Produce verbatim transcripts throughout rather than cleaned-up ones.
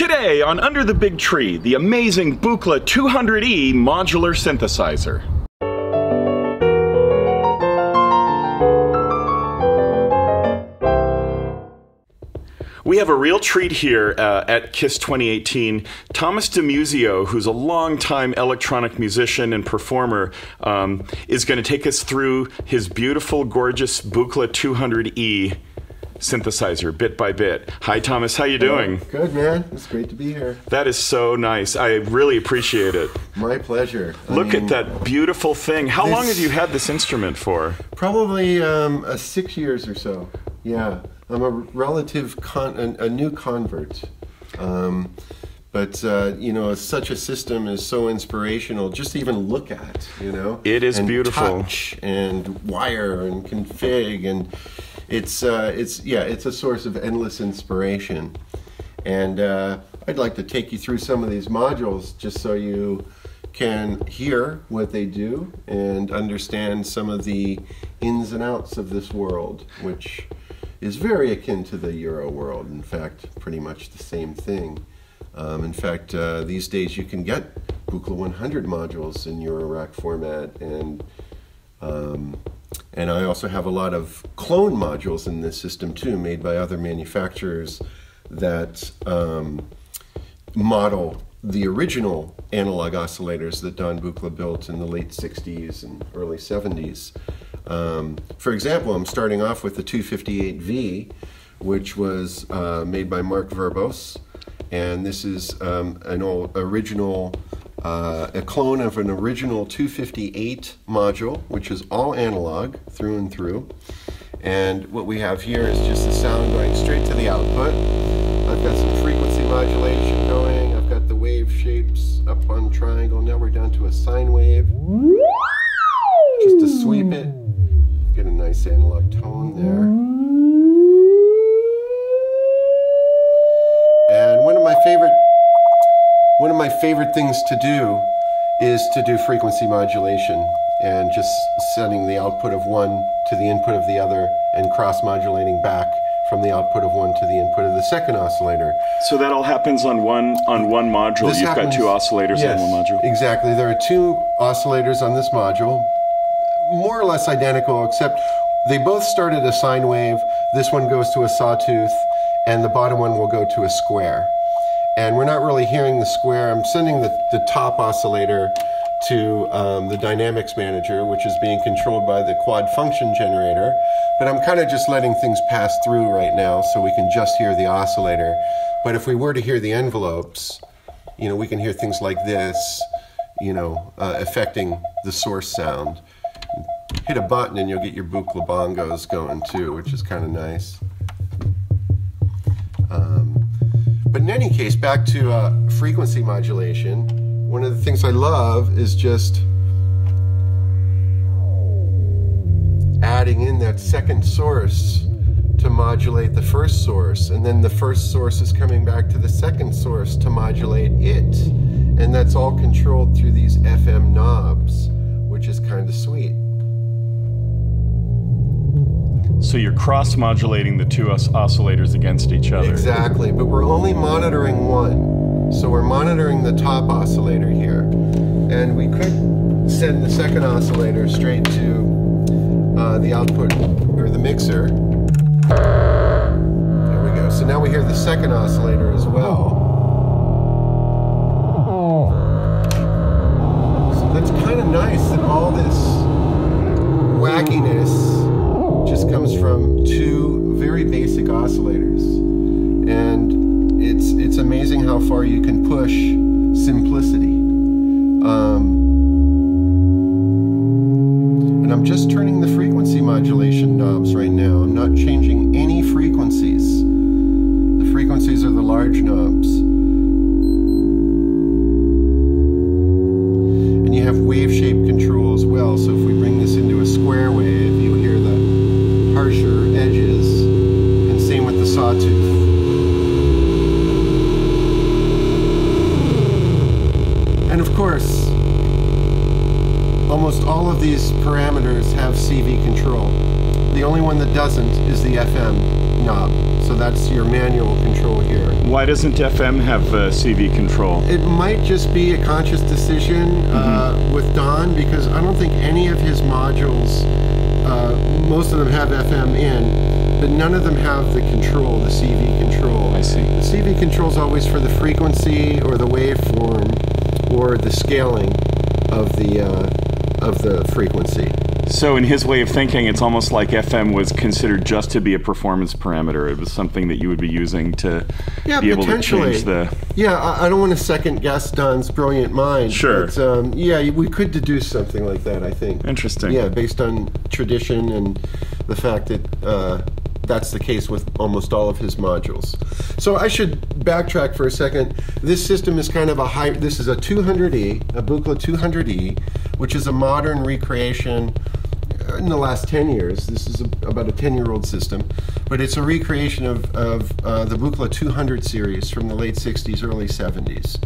Today on Under the Big Tree, the amazing Buchla two hundred E modular synthesizer. We have a real treat here uh, at KISS twenty eighteen. Thomas DiMuzio, who's a longtime electronic musician and performer, um, is going to take us through his beautiful, gorgeous Buchla two hundred E synthesizer, bit by bit. Hi, Thomas. How you doing? Good, man. It's great to be here. That is so nice. I really appreciate it. My pleasure. I Look mean, at that beautiful thing. How this, long have you had this instrument for? Probably um, uh, six years or so. Yeah. I'm a relative, con a, a new convert, um, but uh, you know, such a system is so inspirational. Just to even look at, you know, it is and beautiful. Touch and wire and config, and it's uh, it's yeah, it's a source of endless inspiration. And uh, I'd like to take you through some of these modules just so you can hear what they do and understand some of the ins and outs of this world, which is very akin to the Euro world. In fact, pretty much the same thing. Um, in fact, uh, these days you can get Buchla one hundred modules in Eurorack format, and um, and I also have a lot of clone modules in this system too, made by other manufacturers that um, model the original analog oscillators that Don Buchla built in the late sixties and early seventies. Um, for example, I'm starting off with the two fifty-eight V, which was uh, made by Mark Verbos, and this is um, an old original, uh, a clone of an original two fifty-eight module, which is all analog through and through. And what we have here is just the sound going straight to the output. I've got some frequency modulation going. I've got the wave shapes up on triangle. Now we're down to a sine wave. Just to sweep it. Get a nice analog tone there. And one of my favorite one of my favorite things to do is to do frequency modulation and just sending the output of one to the input of the other and cross-modulating back from the output of one to the input of the second oscillator. So that all happens on one on one module. This You've happens, got two oscillators yes, on one module. Exactly. There are two oscillators on this module, more or less identical, except they both start at a sine wave. This one goes to a sawtooth, and the bottom one will go to a square. And we're not really hearing the square. I'm sending the, the top oscillator to um, the Dynamics Manager, which is being controlled by the Quad Function Generator, but I'm kind of just letting things pass through right now so we can just hear the oscillator. But if we were to hear the envelopes, you know, we can hear things like this, you know, uh, affecting the source sound. Hit a button and you'll get your Buchla bongos going too, which is kind of nice. Um, but in any case, back to uh, frequency modulation. One of the things I love is just adding in that second source to modulate the first source, and then the first source is coming back to the second source to modulate it, and that's all controlled through these F M knobs, which is kind of sweet. So you're cross-modulating the two os oscillators against each other. Exactly, but we're only monitoring one. So we're monitoring the top oscillator here, and we could send the second oscillator straight to uh, the output, or the mixer. There we go. So now we hear the second oscillator as well. So that's kind of nice that all this wackiness just comes from two very basic oscillators. And It's, it's amazing how far you can push simplicity. Um, and I'm just turning the frequency modulation knobs right now. I'm not changing any frequencies. The frequencies are the large knobs. And you have wave shape control as well. So if we bring this into a square wave, you'll hear the harsher edges. And same with the sawtooth. And of course, almost all of these parameters have C V control. The only one that doesn't is the F M knob. So that's your manual control here. Why doesn't F M have uh, C V control? It might just be a conscious decision mm-hmm. uh, with Don, because I don't think any of his modules, uh, most of them have F M in, but none of them have the control, the C V control. I see. The C V control is always for the frequency or the waveform or the scaling of the, uh, of the frequency. So in his way of thinking, it's almost like F M was considered just to be a performance parameter. It was something that you would be using to yeah, be able to change the... Yeah, I, I don't want to second guess Don's brilliant mind. Sure. But, um, yeah, we could deduce something like that, I think. Interesting. Yeah, based on tradition and the fact that uh, that's the case with almost all of his modules. So I should backtrack for a second. This system is kind of a high... This is a two hundred E, a Buchla two hundred E, which is a modern recreation... in the last ten years, this is a, about a ten-year-old system, but it's a recreation of, of uh, the Buchla two hundred series from the late sixties, early seventies.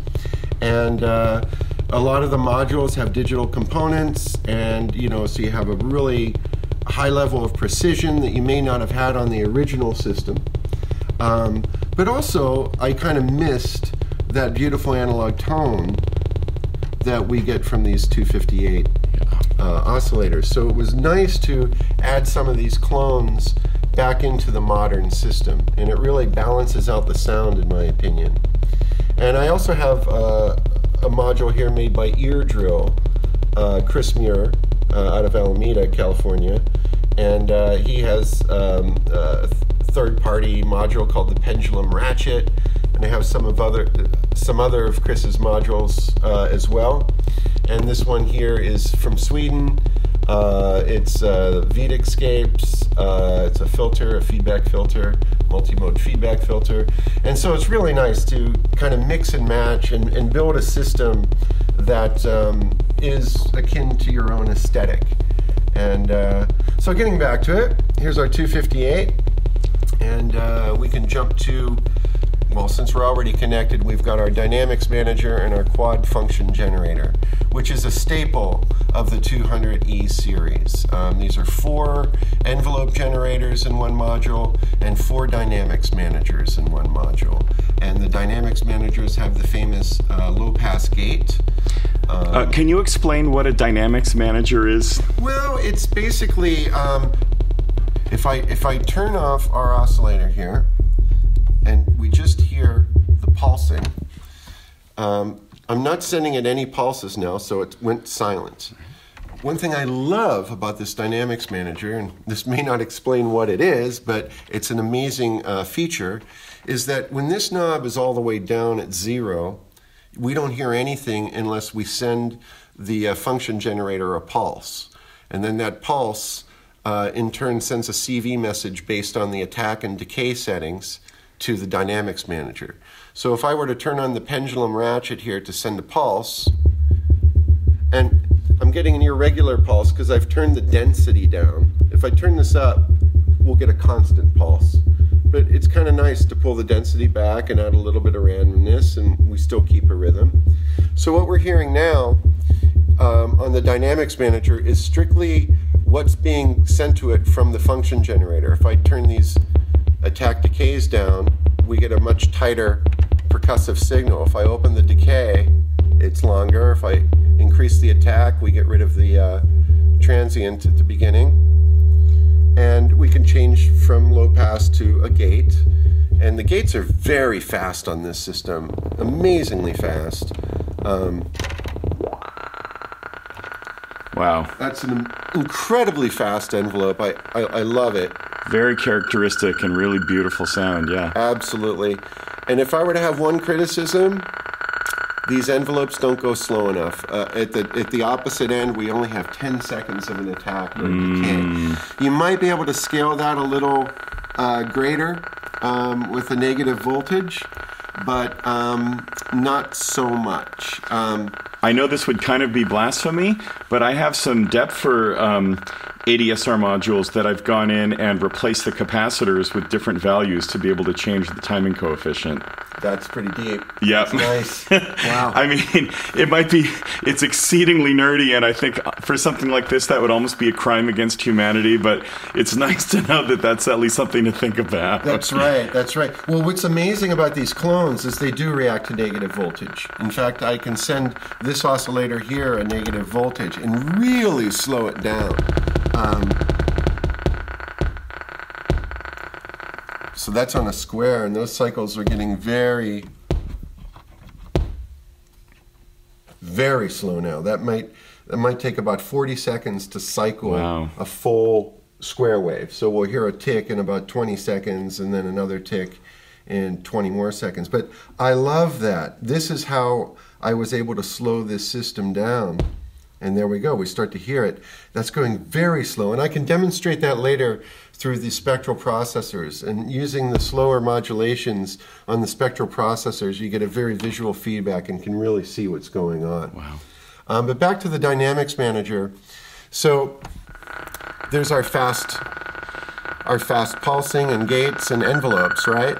And uh, a lot of the modules have digital components, and you know, so you have a really high level of precision that you may not have had on the original system. Um, but also, I kind of missed that beautiful analog tone that we get from these two fifty-eight Uh, oscillators. So it was nice to add some of these clones back into the modern system, and it really balances out the sound in my opinion. And I also have uh, a module here made by Eardrill, uh, Chris Muir uh, out of Alameda, California, and uh, he has um, a third-party module called the Pendulum Ratchet, and I have some of other some other of Chris's modules uh, as well. And this one here is from Sweden. Uh, it's uh, Videxcapes. Uh, it's a filter, a feedback filter, multi-mode feedback filter. And so it's really nice to kind of mix and match and, and build a system that um, is akin to your own aesthetic. And uh, so getting back to it, here's our two fifty-eight. And uh, we can jump to... Well, since we're already connected, we've got our Dynamics Manager and our Quad Function Generator, which is a staple of the two hundred E series. Um, these are four envelope generators in one module and four Dynamics Managers in one module. And the Dynamics Managers have the famous uh, low-pass gate. Um, uh, can you explain what a Dynamics Manager is? Well, it's basically, um, if I, if I turn off our oscillator here, and we just hear the pulsing. Um, I'm not sending it any pulses now, so it went silent. One thing I love about this Dynamics Manager, and this may not explain what it is, but it's an amazing uh, feature, is that when this knob is all the way down at zero, we don't hear anything unless we send the uh, function generator a pulse. And then that pulse, uh, in turn, sends a C V message based on the attack and decay settings to the Dynamics Manager. So if I were to turn on the Pendulum Ratchet here to send a pulse, and I'm getting an irregular pulse because I've turned the density down. If I turn this up, we'll get a constant pulse. But it's kind of nice to pull the density back and add a little bit of randomness, and we still keep a rhythm. So what we're hearing now um, on the Dynamics Manager is strictly what's being sent to it from the function generator. If I turn these attack decays down, we get a much tighter percussive signal. If I open the decay, it's longer. If I increase the attack, we get rid of the uh, transient at the beginning. And we can change from low pass to a gate. And the gates are very fast on this system, amazingly fast. Um, Wow. That's an incredibly fast envelope. I, I, I love it. Very characteristic and really beautiful sound, yeah. Absolutely. And if I were to have one criticism, these envelopes don't go slow enough. Uh, at the at the opposite end, we only have ten seconds of an attack or mm. decay. You might be able to scale that a little uh, greater um, with a negative voltage, but um, not so much. Um, I know this would kind of be blasphemy, but I have some Deptfer um, A D S R modules that I've gone in and replaced the capacitors with different values to be able to change the timing coefficient. That's pretty deep. Yeah. Nice. Wow. I mean, it might be, it's exceedingly nerdy, and I think for something like this, that would almost be a crime against humanity, but it's nice to know that that's at least something to think about. That's right. That's right. Well, what's amazing about these clones is they do react to negative voltage. In fact, I can send this oscillator here a negative voltage and really slow it down. Um, So that's on a square, and those cycles are getting very, very slow now. That might that might take about forty seconds to cycle wow. a full square wave. So we'll hear a tick in about twenty seconds, and then another tick in twenty more seconds. But I love that. This is how I was able to slow this system down. And there we go, we start to hear it. That's going very slow, and I can demonstrate that later through the spectral processors, and using the slower modulations on the spectral processors, you get a very visual feedback and can really see what's going on. Wow. Um, but back to the Dynamics Manager. So there's our fast, our fast pulsing and gates and envelopes, right?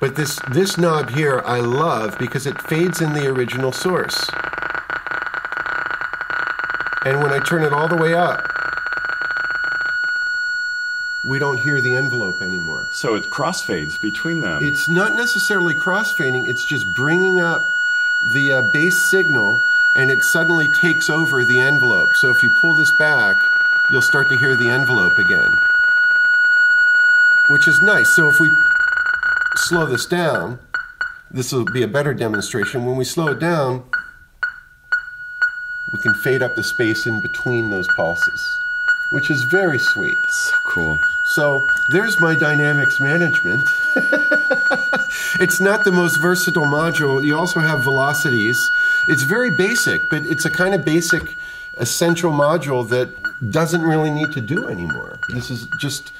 But this, this knob here I love because it fades in the original source. And when I turn it all the way up, we don't hear the envelope anymore. So it crossfades between them. It's not necessarily crossfading, it's just bringing up the uh, bass signal, and it suddenly takes over the envelope. So if you pull this back, you'll start to hear the envelope again, which is nice. So if we slow this down, this will be a better demonstration. When we slow it down, we can fade up the space in between those pulses, which is very sweet. That's so cool. So there's my Dynamics Management. It's not the most versatile module. You also have velocities. It's very basic, but it's a kind of basic, essential module that doesn't really need to do anymore. Yeah. This is just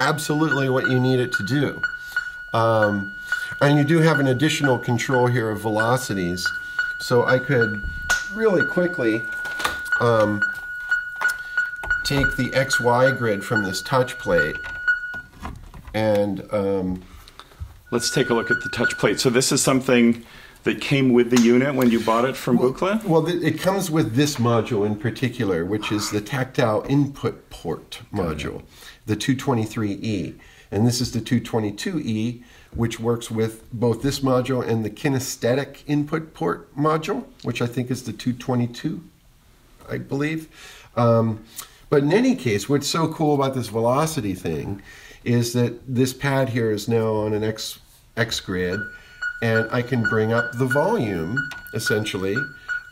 absolutely what you need it to do. Um, and you do have an additional control here of velocities. So I could really quickly um, take the X Y grid from this touch plate, and um, let's take a look at the touch plate. So this is something that came with the unit when you bought it from well, Buchla? Well, it comes with this module in particular, which is the tactile input port module, the two twenty-three E. And this is the two twenty-two E, which works with both this module and the kinesthetic input port module, which I think is the two twenty-two, I believe. Um, but in any case, what's so cool about this velocity thing is that this pad here is now on an X, X grid, and I can bring up the volume, essentially,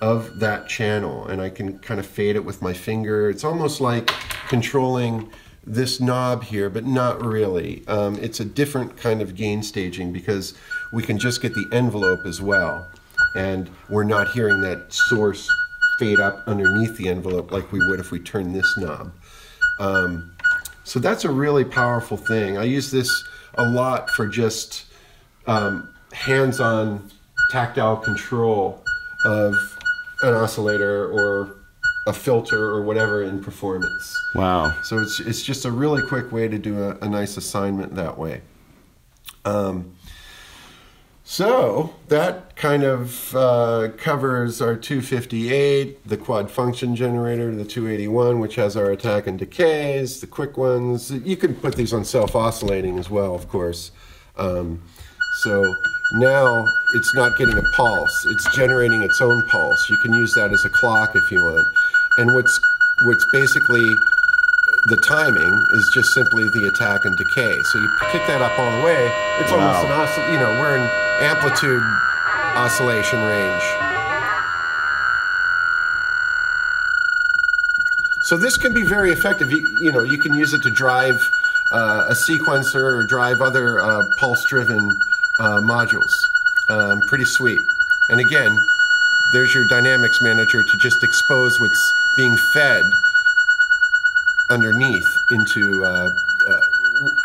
of that channel, and I can kind of fade it with my finger. It's almost like controlling this knob here, but not really. Um, it's a different kind of gain staging because we can just get the envelope as well, and we're not hearing that source fade up underneath the envelope like we would if we turn this knob. Um, so that's a really powerful thing. I use this a lot for just um, hands-on tactile control of an oscillator or a filter or whatever in performance. Wow. So it's, it's just a really quick way to do a, a nice assignment that way. Um, so that kind of uh, covers our two fifty-eight, the quad function generator, the two eighty-one, which has our attack and decays, the quick ones. You can put these on self-oscillating as well, of course. Um, so now it's not getting a pulse, it's generating its own pulse. You can use that as a clock if you want. And what's, what's basically the timing is just simply the attack and decay. So you pick that up all the way. It's wow. almost an oscill- you know, we're in amplitude oscillation range. So this can be very effective. You, you know, you can use it to drive uh, a sequencer or drive other uh, pulse-driven uh, modules. Um, pretty sweet. And again, there's your Dynamics Manager to just expose what's being fed underneath into, uh, uh,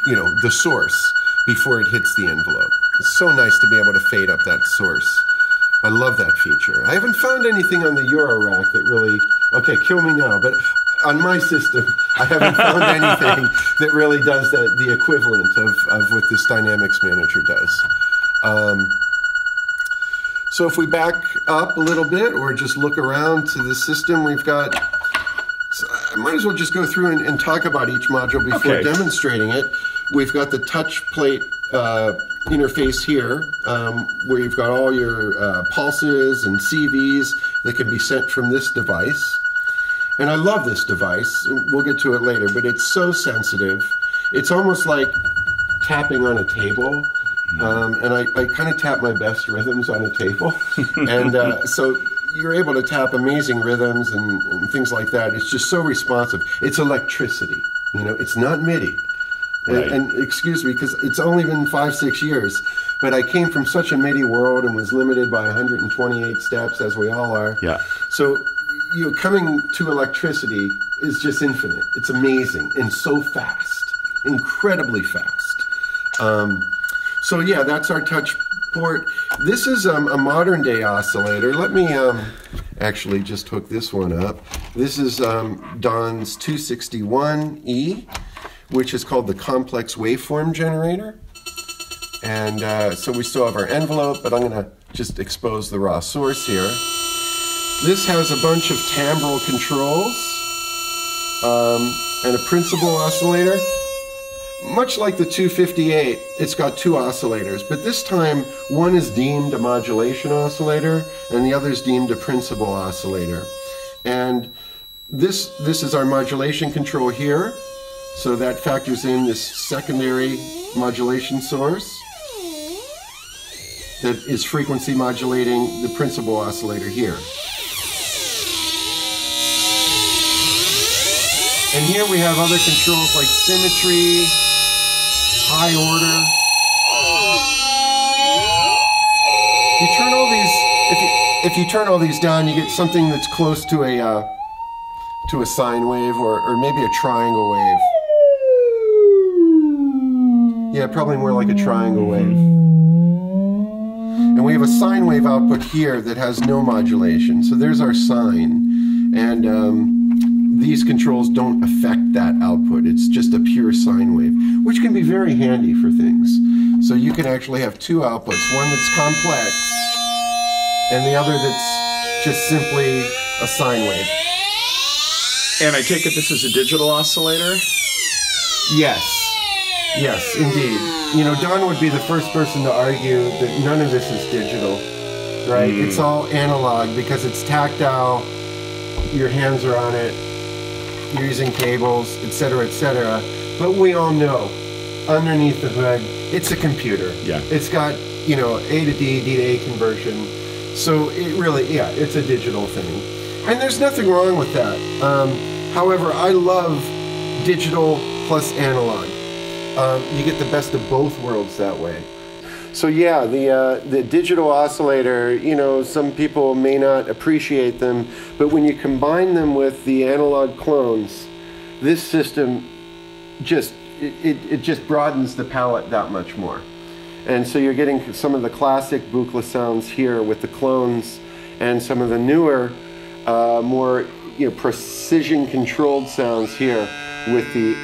you know, the source before it hits the envelope. It's so nice to be able to fade up that source. I love that feature. I haven't found anything on the Eurorack that really, okay, kill me now, but on my system, I haven't found anything that really does that, the equivalent of, of what this Dynamics Manager does. Um, So if we back up a little bit or just look around to the system, we've got, so I might as well just go through and, and talk about each module before okay. demonstrating it. We've got the touch plate uh, interface here, um, where you've got all your uh, pulses and C Vs that can be sent from this device. And I love this device. We'll get to it later, but it's so sensitive. It's almost like tapping on a table. Um, and I, I kind of tap my best rhythms on a table. And uh, so you're able to tap amazing rhythms and, and things like that. It's just so responsive. It's electricity. You know, it's not MIDI. Right. And, and excuse me, because it's only been five, six years, but I came from such a MIDI world and was limited by one hundred twenty-eight steps, as we all are. Yeah. So, you know, coming to electricity is just infinite. It's amazing and so fast, incredibly fast. Um, so, yeah, that's our touch port. This is um, a modern-day oscillator. Let me um, actually just hook this one up. This is um, Don's two sixty-one E. Which is called the Complex Waveform Generator. And uh, so we still have our envelope, but I'm gonna just expose the raw source here. This has a bunch of timbral controls um, and a principal oscillator. Much like the two fifty-eight, it's got two oscillators, but this time one is deemed a modulation oscillator and the other is deemed a principal oscillator. And this, this is our modulation control here. So that factors in this secondary modulation source that is frequency modulating the principal oscillator here. And here we have other controls like symmetry, high order. You turn all these, if you, if you turn all these down, you get something that's close to a uh, to a sine wave or, or maybe a triangle wave. Yeah, probably more like a triangle wave. And we have a sine wave output here that has no modulation. So there's our sine. And um, these controls don't affect that output. It's just a pure sine wave, which can be very handy for things. So you can actually have two outputs, one that's complex and the other that's just simply a sine wave. And I take it this is a digital oscillator? Yes. Yes, indeed. You know, Don would be the first person to argue that none of this is digital, right? Mm. It's all analog because it's tactile, your hands are on it, you're using cables, et cetera, et cetera. But we all know, underneath the hood, it's a computer. Yeah. It's got, you know, A to D, D to A conversion. So it really, yeah, it's a digital thing. And there's nothing wrong with that. Um, however, I love digital plus analog. Um, you get the best of both worlds that way. So yeah, the, uh, the digital oscillator, you know, some people may not appreciate them, but when you combine them with the analog clones, this system just, it, it, it just broadens the palette that much more. And so you're getting some of the classic Buchla sounds here with the clones and some of the newer, uh, more, you know, precision controlled sounds here with the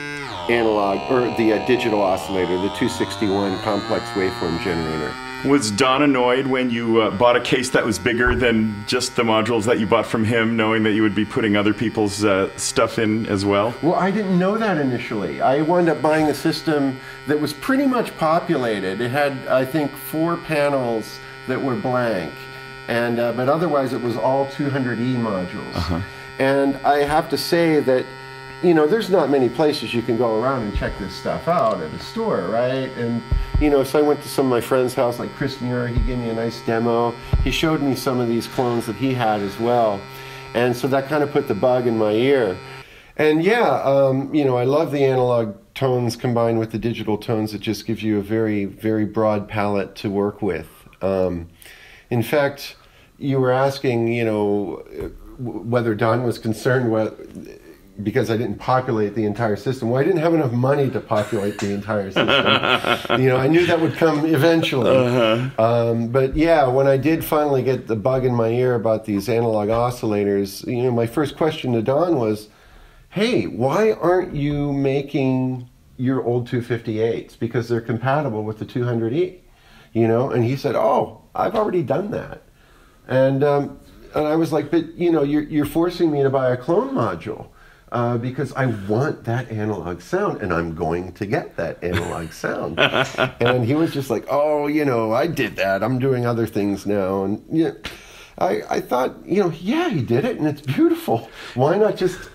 analog, or the uh, digital oscillator, the two sixty-one complex waveform generator. Was Don annoyed when you uh, bought a case that was bigger than just the modules that you bought from him, knowing that you would be putting other people's uh, stuff in as well? Well, I didn't know that initially. I wound up buying a system that was pretty much populated. It had, I think, four panels that were blank, and uh, but otherwise it was all two hundred E modules. Uh-huh. And I have to say that, you know, there's not many places you can go around and check this stuff out at a store, right? And, you know, so I went to some of my friend's house, like Chris Muir. He gave me a nice demo. He showed me some of these clones that he had as well. And so that kind of put the bug in my ear. And yeah, um, you know, I love the analog tones combined with the digital tones. It just gives you a very, very broad palette to work with. Um, in fact, you were asking, you know, whether Don was concerned with, because I didn't populate the entire system. Well, I didn't have enough money to populate the entire system. You know, I knew that would come eventually. Uh-huh. Um, but yeah, when I did finally get the bug in my ear about these analog oscillators, you know, my first question to Don was, hey, why aren't you making your old two fifty-eights? Because they're compatible with the two hundred E, you know? And he said, oh, I've already done that. And um, and I was like, but you know, you're, you're forcing me to buy a clone module uh, because I want that analog sound, and I'm going to get that analog sound. And he was just like, oh, you know, I did that. I'm doing other things now. And you know, I, I thought, you know, yeah, he did it, and it's beautiful. Why not just,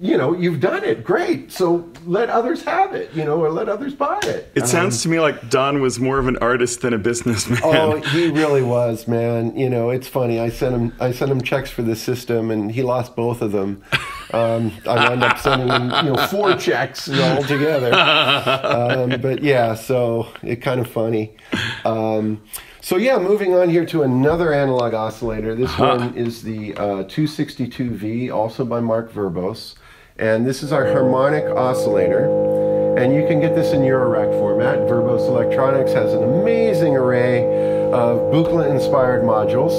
you know, you've done it, great, so let others have it, you know, or let others buy it. It um, sounds to me like Don was more of an artist than a businessman. Oh, he really was, man. You know, it's funny, I sent him I sent him checks for this system, and he lost both of them. Um, I wound up sending him, you know, four checks all together. Um, but yeah, so it's kind of funny. Um, so yeah, moving on here to another analog oscillator. This huh. one is the uh, two sixty-two V, also by Mark Verbos. And this is our harmonic oscillator, and you can get this in Eurorack format. Verbos Electronics has an amazing array of Buchla-inspired modules,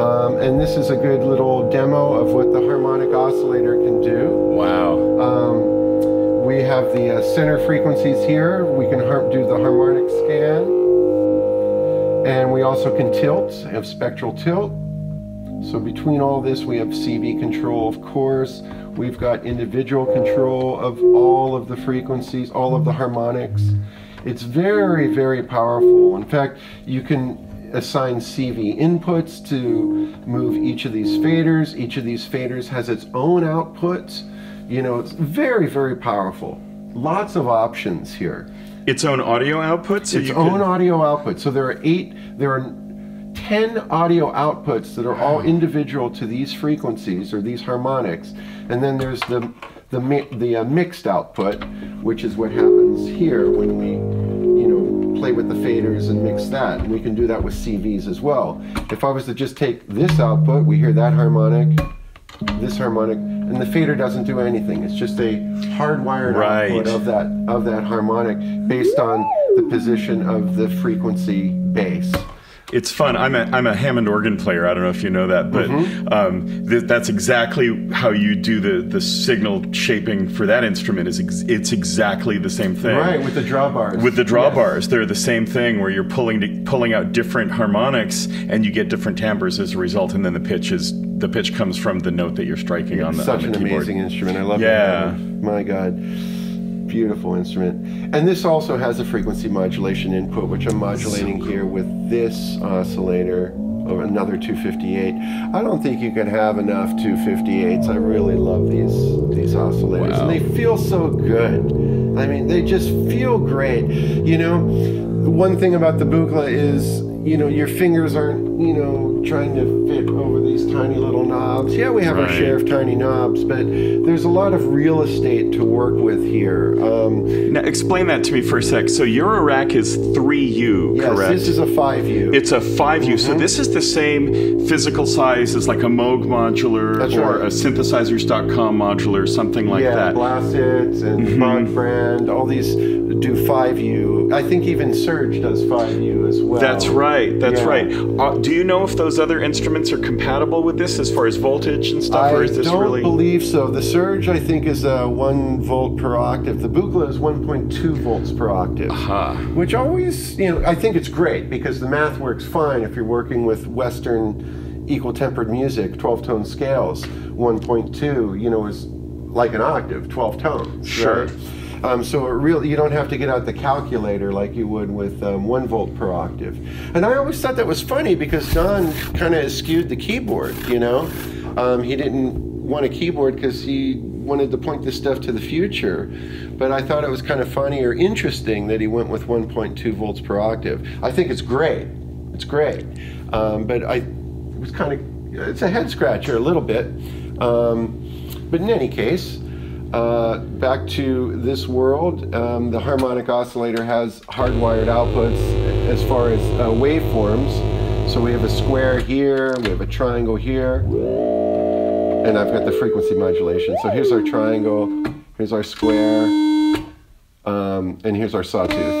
um, and this is a good little demo of what the harmonic oscillator can do. Wow. Um, we have the uh, center frequencies here. We can do the harmonic scan, and we also can tilt, have spectral tilt. So between all this, we have C V control, of course. We've got individual control of all of the frequencies, all of the harmonics. It's very, very powerful. In fact, you can assign C V inputs to move each of these faders. Each of these faders has its own outputs. You know, it's very, very powerful. Lots of options here. Its own audio output? So its own could... audio output. So there are eight, there are ten audio outputs that are all individual to these frequencies or these harmonics. And then there's the the the uh, mixed output, which is what happens here when we, you know, play with the faders and mix that. And we can do that with C Vs as well. If I was to just take this output, we hear that harmonic, this harmonic, and the fader doesn't do anything. It's just a hardwired right. output of that of that harmonic based on the position of the frequency base. It's fun. I'm a I'm a Hammond organ player. I don't know if you know that, but mm-hmm. um, th that's exactly how you do the the signal shaping for that instrument. Is ex it's exactly the same thing. Right, with the drawbars. With the drawbars, yes. They're the same thing where you're pulling to, pulling out different harmonics and you get different timbres as a result, and then the pitch is the pitch comes from the note that you're striking yeah, on the keyboard. Such on the an keyboard. Amazing instrument. I love it. Yeah. That. My God. Beautiful instrument. And this also has a frequency modulation input, which I'm modulating so cool. here with this oscillator, or another two fifty-eight. I don't think you can have enough two fifty-eights. I really love these these oscillators. Wow. And they feel so good. I mean, they just feel great. You know, one thing about the Buchla is, you know, your fingers aren't, you know, trying to fit over these tiny little knobs. Yeah, we have right. our share of tiny knobs, but there's a lot of real estate to work with here. Um, now, explain that to me for a sec. So Eurorack is three U, yes, correct? Yes, this is a five U. It's a five U. Mm-hmm. So this is the same physical size as like a Moog modular That's or right. a synthesizers dot com modular, something like yeah, that. Yeah, Blassitz and mm-hmm. Brand, all these do five U. I think even Surge does five U as well. That's right. Right, that's yeah. right. Uh, do you know if those other instruments are compatible with this as far as voltage and stuff, I or is this really? I don't believe so. The Surge, I think, is uh, one volt per octave. The Buchla is one point two volts per octave, uh-huh. which always, you know, I think it's great because the math works fine if you're working with Western equal-tempered music, twelve-tone scales. one point two, you know, is like an octave, twelve tones. Sure. Right? Um, so it really, you don't have to get out the calculator like you would with um, one volt per octave. And I always thought that was funny because Don kind of eschewed the keyboard, you know. Um, he didn't want a keyboard because he wanted to point this stuff to the future. But I thought it was kind of funny or interesting that he went with one point two volts per octave. I think it's great. It's great. Um, but I it was kind of, it's a head scratcher a little bit. Um, but in any case, Uh, back to this world, um, the harmonic oscillator has hardwired outputs as far as uh, waveforms. So we have a square here, we have a triangle here, and I've got the frequency modulation. So here's our triangle, here's our square, um, and here's our sawtooth.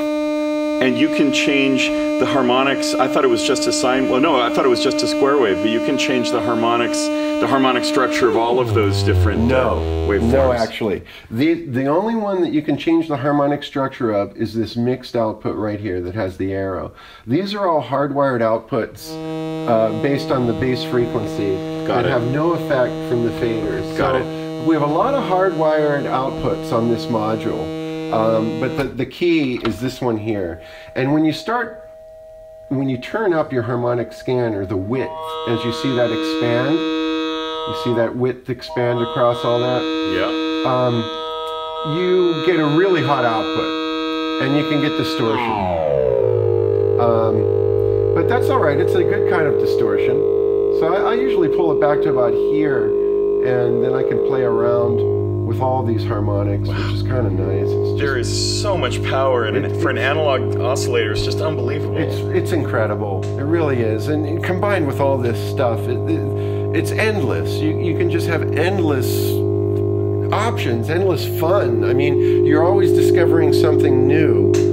And you can change the harmonics, I thought it was just a sine, well no, I thought it was just a square wave, but you can change the harmonics, the harmonic structure of all of those different no, uh, waveforms. No, actually. The, the only one that you can change the harmonic structure of is this mixed output right here that has the arrow. These are all hardwired outputs uh, based on the bass frequency Got that it. have no effect from the faders. Got so it. We have a lot of hardwired outputs on this module. Um, but the, the key is this one here. And when you start, when you turn up your harmonic scanner, the width, as you see that expand, you see that width expand across all that? Yeah. Um, you get a really hot output, and you can get distortion. Um, but that's all right, it's a good kind of distortion. So I, I usually pull it back to about here, and then I can play around with all these harmonics, wow. which is kind of nice. It's just, there is so much power in it, it for an analog oscillator. It's just unbelievable. It's it's incredible. It really is. And, and combined with all this stuff, it, it, it's endless. You you can just have endless options, endless fun. I mean, you're always discovering something new.